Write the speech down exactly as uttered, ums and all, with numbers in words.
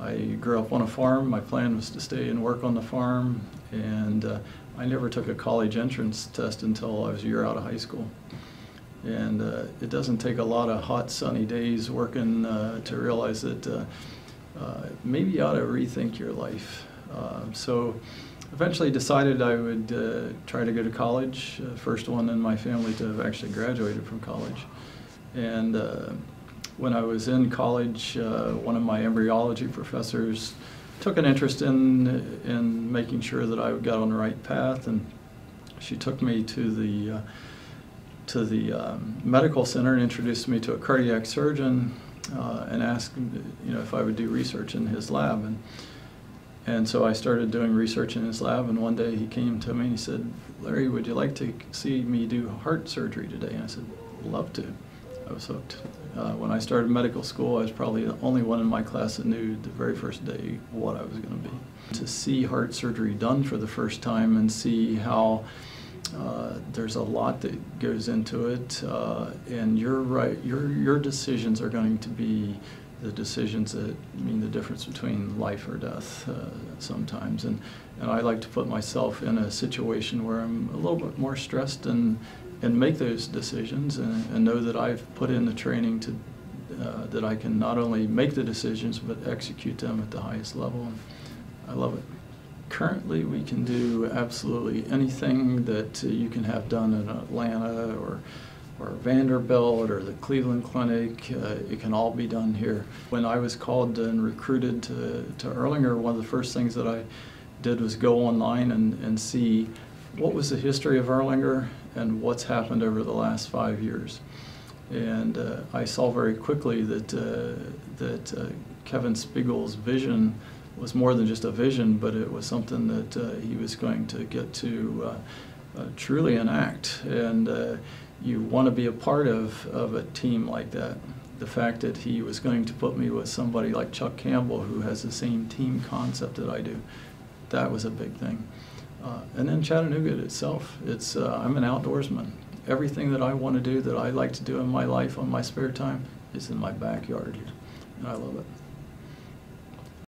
I grew up on a farm. My plan was to stay and work on the farm, and uh, I never took a college entrance test until I was a year out of high school. And uh, it doesn't take a lot of hot, sunny days working uh, to realize that uh, uh, maybe you ought to rethink your life. Uh, so eventually decided I would uh, try to go to college, uh, first one in my family to have actually graduated from college. And uh, when I was in college, uh, one of my embryology professors took an interest in, in making sure that I got on the right path, and she took me to the, uh, to the um, medical center and introduced me to a cardiac surgeon uh, and asked him, you know, if I would do research in his lab. And, and so I started doing research in his lab, and one day he came to me and he said, "Larry, would you like to see me do heart surgery today?" And I said, "Love to." I was hooked. Uh, when I started medical school, I was probably the only one in my class that knew the very first day what I was going to be. To see heart surgery done for the first time and see how uh, there's a lot that goes into it, uh, and your right, your your decisions are going to be the decisions that mean the difference between life or death uh, sometimes. And and I like to put myself in a situation where I'm a little bit more stressed and. and make those decisions, and, and know that I've put in the training to, uh, that I can not only make the decisions, but execute them at the highest level. And I love it. Currently, we can do absolutely anything that uh, you can have done in Atlanta or, or Vanderbilt or the Cleveland Clinic. Uh, it can all be done here. When I was called and recruited to, to Erlanger, one of the first things that I did was go online and, and see what was the history of Erlanger and what's happened over the last five years. And uh, I saw very quickly that, uh, that uh, Kevin Spiegel's vision was more than just a vision, but it was something that uh, he was going to get to uh, uh, truly enact. And uh, you want to be a part of, of a team like that. The fact that he was going to put me with somebody like Chuck Campbell, who has the same team concept that I do, that was a big thing. Uh, and then Chattanooga itself, it's, uh, I'm an outdoorsman. Everything that I want to do, that I like to do in my life on my spare time, is in my backyard here, and I love it.